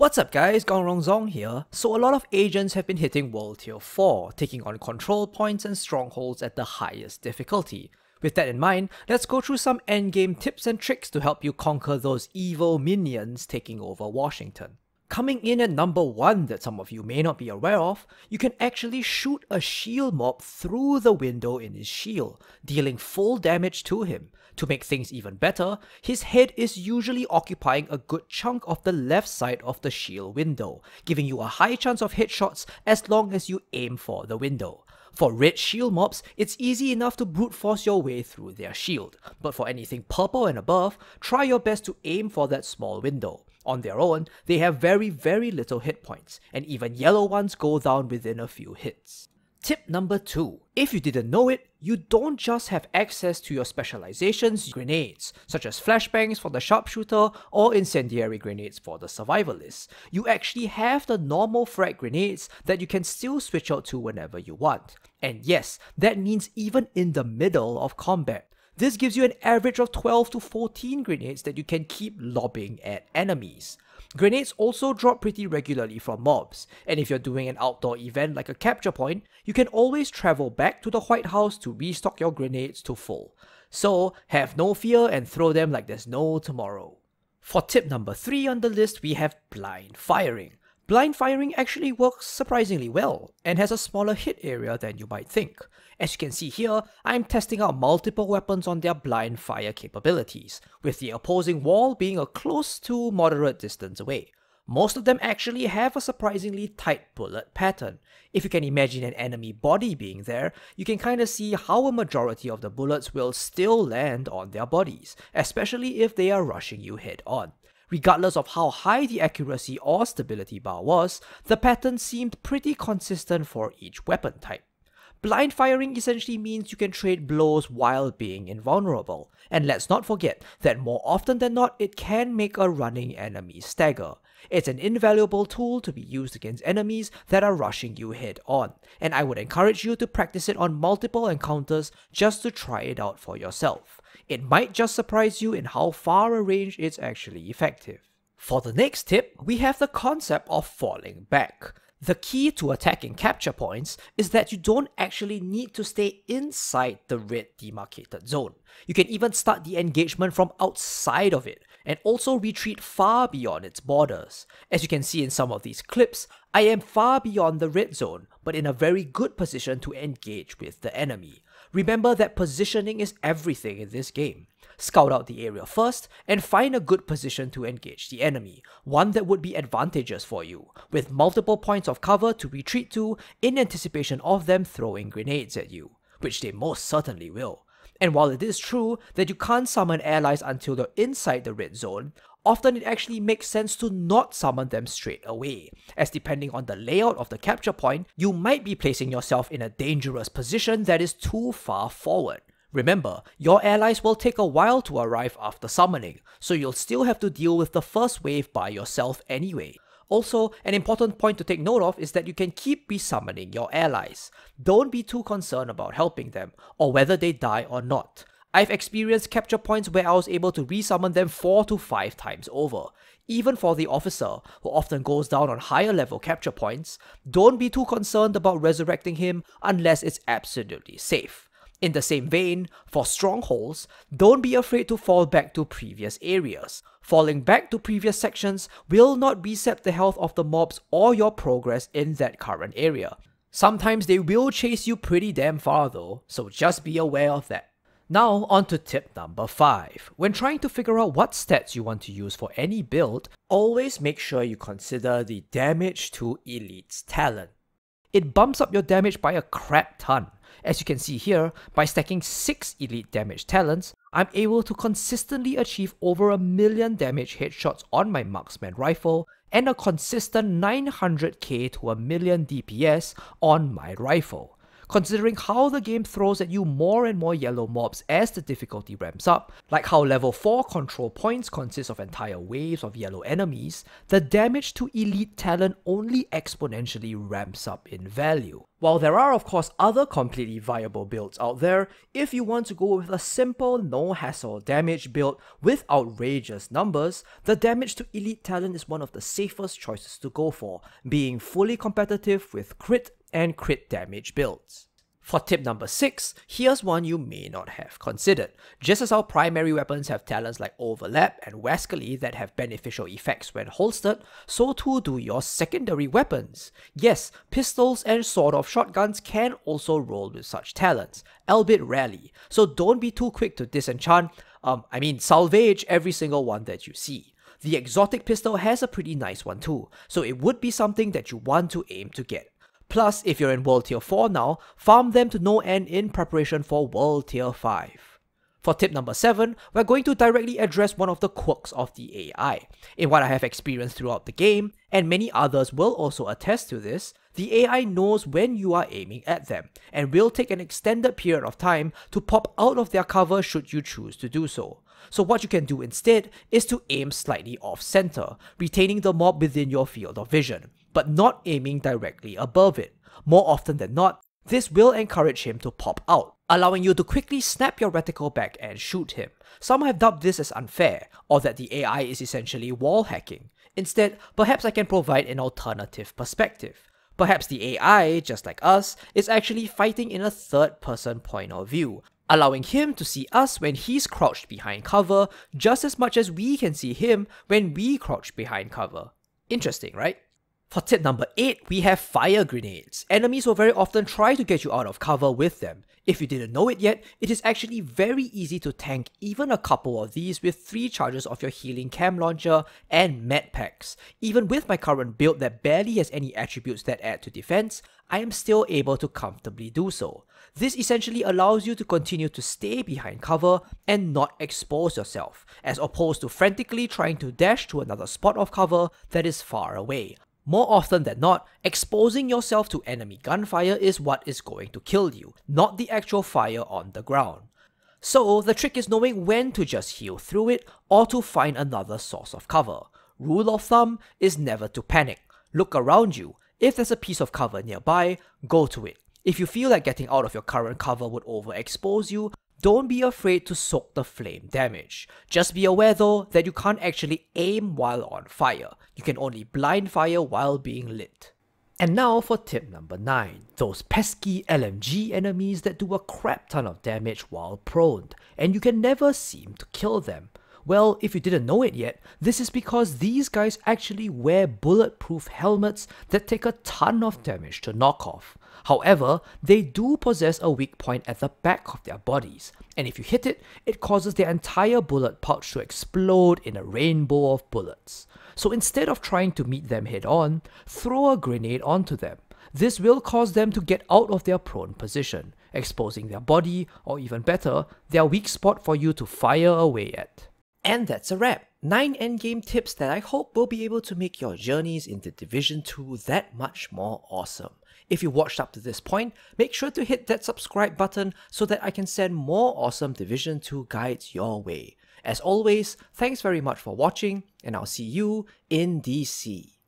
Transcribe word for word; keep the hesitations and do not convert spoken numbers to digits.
What's up guys, GongRongZong here. So a lot of agents have been hitting World Tier four, taking on control points and strongholds at the highest difficulty. With that in mind, let's go through some endgame tips and tricks to help you conquer those evil minions taking over Washington. Coming in at number one that some of you may not be aware of, you can actually shoot a shield mob through the window in his shield, dealing full damage to him. To make things even better, his head is usually occupying a good chunk of the left side of the shield window, giving you a high chance of headshots as long as you aim for the window. For red shield mobs, it's easy enough to brute force your way through their shield, but for anything purple and above, try your best to aim for that small window. On their own, they have very very little hit points, and even yellow ones go down within a few hits. Tip number two. If you didn't know it, you don't just have access to your specializations grenades, such as flashbangs for the sharpshooter or incendiary grenades for the survivalist. You actually have the normal frag grenades that you can still switch out to whenever you want. And yes, that means even in the middle of combat. This gives you an average of twelve to fourteen grenades that you can keep lobbing at enemies. Grenades also drop pretty regularly from mobs, and if you're doing an outdoor event like a capture point, you can always travel back to the White House to restock your grenades to full. So have no fear and throw them like there's no tomorrow. For tip number three on the list, we have blind firing. Blind firing actually works surprisingly well, and has a smaller hit area than you might think. As you can see here, I'm testing out multiple weapons on their blind fire capabilities, with the opposing wall being a close to moderate distance away. Most of them actually have a surprisingly tight bullet pattern. If you can imagine an enemy body being there, you can kinda see how a majority of the bullets will still land on their bodies, especially if they are rushing you head on. Regardless of how high the accuracy or stability bar was, the pattern seemed pretty consistent for each weapon type. Blind firing essentially means you can trade blows while being invulnerable, and let's not forget that more often than not, it can make a running enemy stagger. It's an invaluable tool to be used against enemies that are rushing you head on, and I would encourage you to practice it on multiple encounters just to try it out for yourself. It might just surprise you in how far a range it's actually effective. For the next tip, we have the concept of falling back. The key to attacking capture points is that you don't actually need to stay inside the red demarcated zone. You can even start the engagement from outside of it, and also retreat far beyond its borders. As you can see in some of these clips, I am far beyond the red zone, but in a very good position to engage with the enemy. Remember that positioning is everything in this game. Scout out the area first, and find a good position to engage the enemy, one that would be advantageous for you, with multiple points of cover to retreat to in anticipation of them throwing grenades at you, which they most certainly will. And while it is true that you can't summon allies until you're inside the red zone, often it actually makes sense to not summon them straight away, as depending on the layout of the capture point, you might be placing yourself in a dangerous position that is too far forward. Remember, your allies will take a while to arrive after summoning, so you'll still have to deal with the first wave by yourself anyway. Also, an important point to take note of is that you can keep resummoning your allies. Don't be too concerned about helping them, or whether they die or not. I've experienced capture points where I was able to resummon them four to five times over. Even for the officer, who often goes down on higher level capture points, don't be too concerned about resurrecting him unless it's absolutely safe. In the same vein, for strongholds, don't be afraid to fall back to previous areas. Falling back to previous sections will not reset the health of the mobs or your progress in that current area. Sometimes they will chase you pretty damn far though, so just be aware of that. Now on to tip number five. When trying to figure out what stats you want to use for any build, always make sure you consider the damage to elite's talent. It bumps up your damage by a crap ton. As you can see here, by stacking six elite damage talents, I'm able to consistently achieve over a million damage headshots on my marksman rifle, and a consistent nine hundred K to a million D P S on my rifle. considering how the game throws at you more and more yellow mobs as the difficulty ramps up. Like how level four control points consist of entire waves of yellow enemies, the damage to elite talent only exponentially ramps up in value. While there are of course other completely viable builds out there, if you want to go with a simple no-hassle damage build with outrageous numbers, the damage to elite talent is one of the safest choices to go for, being fully competitive with crit and crit damage builds. For tip number six, here's one you may not have considered. Just as our primary weapons have talents like Overlap and Wascally that have beneficial effects when holstered, so too do your secondary weapons. Yes, pistols and sawed-off shotguns can also roll with such talents, albeit rarely, so don't be too quick to disenchant, um, I mean salvage every single one that you see. The exotic pistol has a pretty nice one too, so it would be something that you want to aim to get. Plus, if you're in World Tier four now, farm them to no end in preparation for World Tier five. For tip number seven, we're going to directly address one of the quirks of the A I. In what I have experienced throughout the game, and many others will also attest to this, the A I knows when you are aiming at them, and will take an extended period of time to pop out of their cover should you choose to do so. So what you can do instead is to aim slightly off-center, retaining the mob within your field of vision, but not aiming directly above it. More often than not, this will encourage him to pop out, allowing you to quickly snap your reticle back and shoot him. Some have dubbed this as unfair, or that the A I is essentially wall hacking. Instead, perhaps I can provide an alternative perspective. Perhaps the A I, just like us, is actually fighting in a third-person point of view, allowing him to see us when he's crouched behind cover just as much as we can see him when we crouch behind cover. Interesting, right? For tip number eight, we have fire grenades. Enemies will very often try to get you out of cover with them. If you didn't know it yet, it is actually very easy to tank even a couple of these with three charges of your healing cam launcher and med packs. Even with my current build that barely has any attributes that add to defense, I am still able to comfortably do so. This essentially allows you to continue to stay behind cover and not expose yourself, as opposed to frantically trying to dash to another spot of cover that is far away. More often than not, exposing yourself to enemy gunfire is what is going to kill you, not the actual fire on the ground. So the trick is knowing when to just heal through it or to find another source of cover. Rule of thumb is never to panic. Look around you. If there's a piece of cover nearby, go to it. If you feel like getting out of your current cover would overexpose you, don't be afraid to soak the flame damage. Just be aware though that you can't actually aim while on fire. You can only blind fire while being lit. And now for tip number nine, those pesky L M G enemies that do a crap ton of damage while prone, and you can never seem to kill them. Well, if you didn't know it yet, this is because these guys actually wear bulletproof helmets that take a ton of damage to knock off. However, they do possess a weak point at the back of their bodies, and if you hit it, it causes their entire bullet pouch to explode in a rainbow of bullets. So instead of trying to meet them head-on, throw a grenade onto them. This will cause them to get out of their prone position, exposing their body, or even better, their weak spot for you to fire away at. And that's a wrap! nine endgame tips that I hope will be able to make your journeys into Division two that much more awesome. If you watched up to this point, make sure to hit that subscribe button so that I can send more awesome Division two guides your way. As always, thanks very much for watching, and I'll see you in D C.